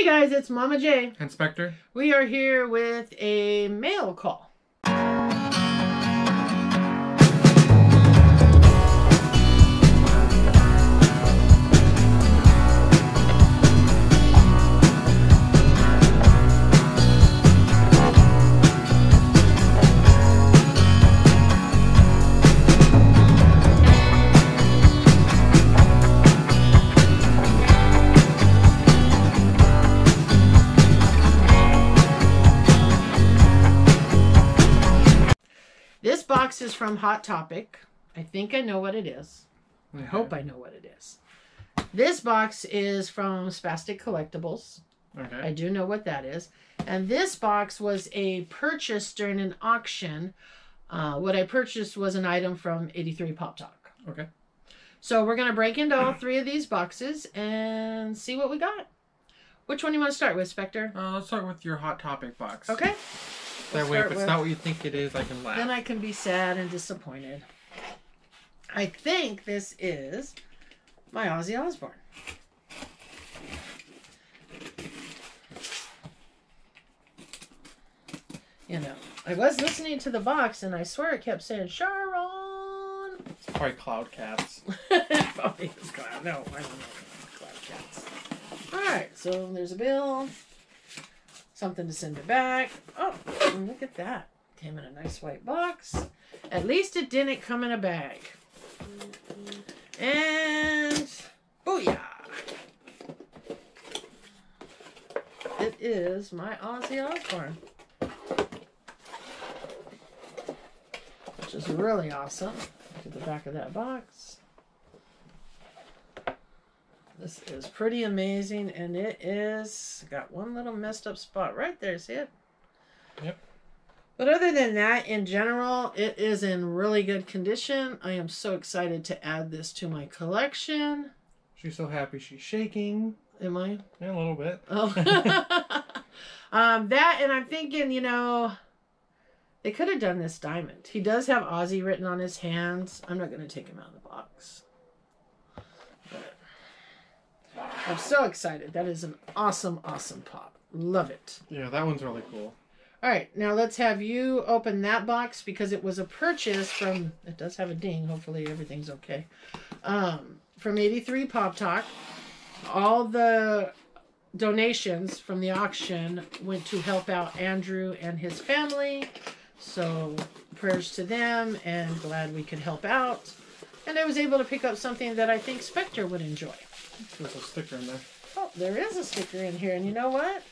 Hey guys, it's Mama J. And Spectre. We are here with a mail call. This box is from Hot Topic. I think I know what it is. Okay. I hope I know what it is. This box is from Spastic Collectibles. Okay. I do know what that is. And this box was a purchase during an auction. What I purchased was an item from 83 Pop Talk. Okay. So we're going to break into all three of these boxes and see what we got. Which one do you want to start with, Spectre? Let's start with your Hot Topic box. Okay. That way, if it's not what you think it is, I can laugh. Then I can be sad and disappointed. I think this is my Ozzy Osbourne. You know, I was listening to the box, and I swear it kept saying, Sharon. It's probably Cloud Cats. Probably is Cloud. No, I don't know. Cloud Cats. All right, so there's a bill. Something to send it back. Oh, look at that. Came in a nice white box. At least it didn't come in a bag. And booyah. It is my Ozzy Osbourne. Which is really awesome. Look at the back of that box. This is pretty amazing, and it is got one little messed up spot right there. See it? Yep. But other than that, in general, it is in really good condition. I am so excited to add this to my collection. She's so happy she's shaking. Am I? Yeah, a little bit. Oh. That, and I'm thinking, you know, they could have done this diamond. He does have Ozzy written on his hands. I'm not going to take him out of the box. But I'm so excited. That is an awesome, awesome pop. Love it. Yeah, that one's really cool. All right, now let's have you open that box because it was a purchase from, it does have a ding, hopefully everything's okay, from 83 Pop Talk. All the donations from the auction went to help out Andrew and his family, so prayers to them and glad we could help out. And I was able to pick up something that I think Spectre would enjoy. There's a sticker in there. Oh, there is a sticker in here. And you know what?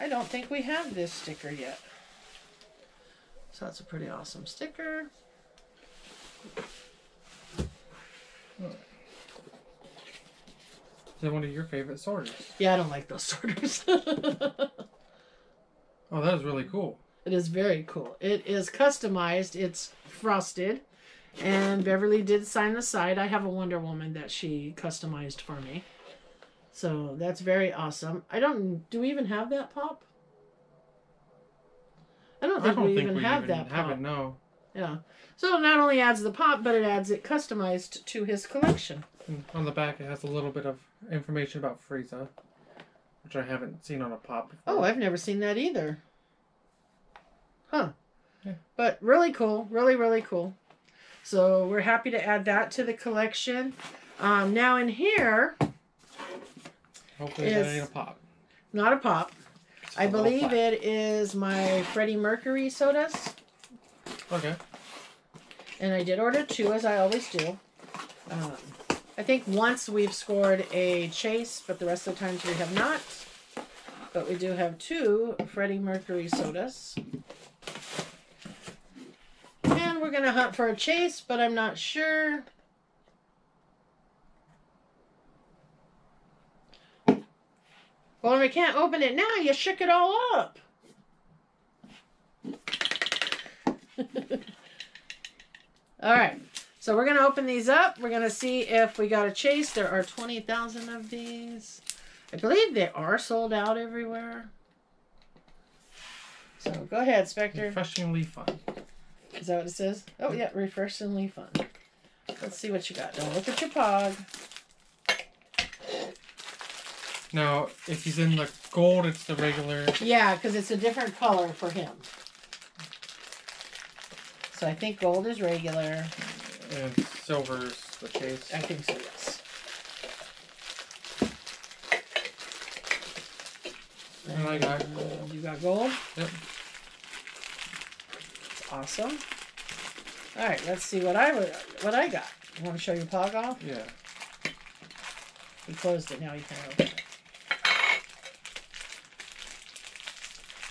I don't think we have this sticker yet. So that's a pretty awesome sticker. Oh. Is that one of your favorite sorters? Yeah, I don't like those sorters. Oh, that is really cool. It is very cool. It is customized. It's frosted. And Beverly did sign the side. I have a Wonder Woman that she customized for me. So that's very awesome. I don't... Do we even have that pop? I don't think we even have that pop. No. Yeah. So it not only adds the pop, but it adds it customized to his collection. And on the back, it has a little bit of information about Frieza, which I haven't seen on a pop before. Oh, I've never seen that either. Huh. Yeah. But really cool. Really, really cool. So we're happy to add that to the collection. Now in here, hopefully that ain't a pop. Not a pop. I believe it is my Freddie Mercury sodas. Okay. And I did order two, as I always do. I think once we've scored a chase, but the rest of the times we have not. But we do have two Freddie Mercury sodas. We're going to hunt for a chase, but I'm not sure. Well, we can't open it now. You shook it all up. All right. So we're going to open these up. We're going to see if we got a chase. There are 20,000 of these. I believe they are sold out everywhere. So go ahead, Spectre. Refreshingly fun. Is that what it says? Oh, yeah. Refreshingly fun. Let's see what you got. Don't look at your pog. Now, if he's in the gold, it's the regular. Yeah, because it's a different color for him. So I think gold is regular. And silver's the chase. I think so, yes. And I got gold. You got gold? Yep. That's awesome. All right, let's see what I got. You want to show your paw off? Yeah. He closed it. Now you can open it.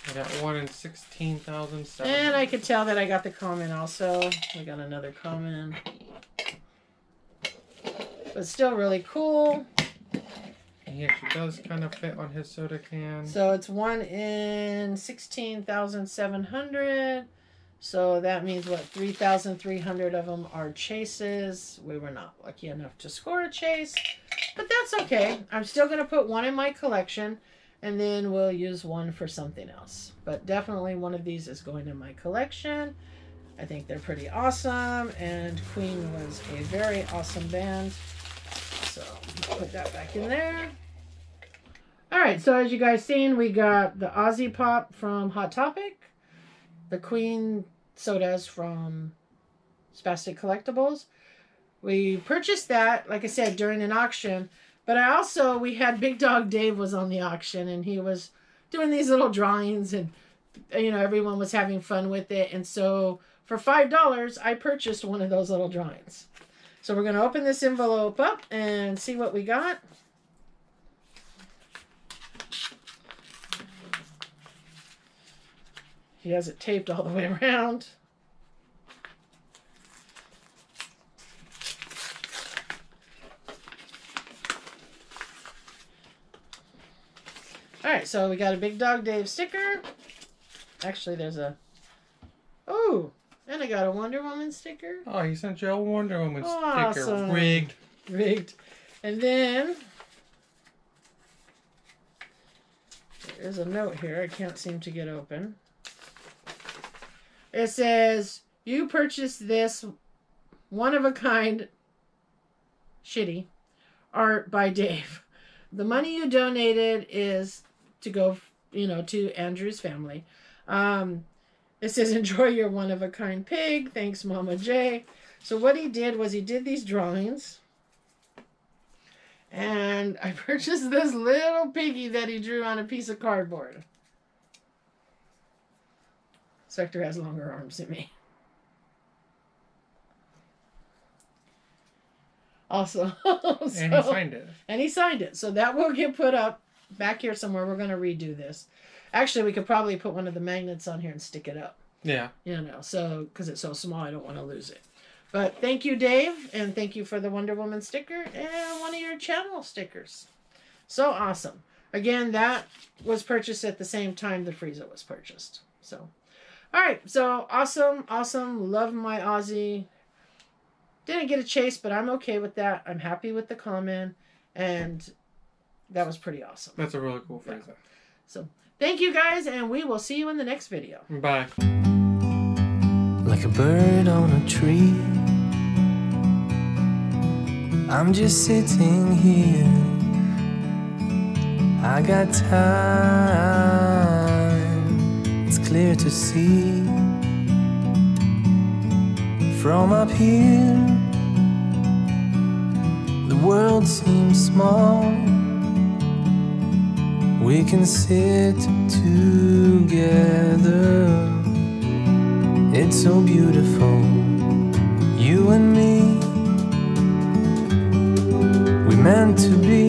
I got 1 in 16,700. And I could tell that I got the comment also. We got another comment. But still really cool. He actually does kind of fit on his soda can. So it's 1 in 16,700. So that means what, 3,300 of them are chases. We were not lucky enough to score a chase, but that's okay. I'm still going to put one in my collection. And then we'll use one for something else. But definitely one of these is going in my collection. I think they're pretty awesome. And Queen was a very awesome band. So put that back in there. All right. So as you guys seen, we got the Ozzy Pop from Hot Topic. The Queen sodas from Spastic Collectibles. We purchased that, like I said, during an auction. But I also, we had Big Dog Dave was on the auction, and he was doing these little drawings, and, you know, everyone was having fun with it. And so for $5, I purchased one of those little drawings. So we're going to open this envelope up and see what we got. He has it taped all the way around. All right, so we got a Big Dog Dave sticker. Actually, there's a... Oh, and I got a Wonder Woman sticker. Oh, he sent you a Wonder Woman sticker. Rigged. Rigged. And then... There's a note here I can't seem to get open. It says, you purchased this one-of-a-kind shitty art by Dave. The money you donated is... to go, you know, to Andrew's family. It says, enjoy your one-of-a-kind pig. Thanks, Mama J. So what he did was he did these drawings. And I purchased this little piggy that he drew on a piece of cardboard. Spectre has longer arms than me. Also. And he signed it. And he signed it. So that will get put up back here somewhere. We're going to redo this. Actually, we could probably put one of the magnets on here and stick it up. Yeah. You know, so because it's so small, I don't want to lose it. But thank you, Dave, and thank you for the Wonder Woman sticker and one of your channel stickers. So awesome. Again, that was purchased at the same time the Frieza was purchased. So, all right. So awesome, awesome. Love my Ozzy. Didn't get a chase, but I'm okay with that. I'm happy with the comment, and... That was pretty awesome. That's a really cool Frieza. Yeah. So, thank you guys, and we will see you in the next video. Bye. Like a bird on a tree, I'm just sitting here. I got time, it's clear to see. From up here, the world seems small. We can sit together. It's so beautiful, you and me. We're meant to be.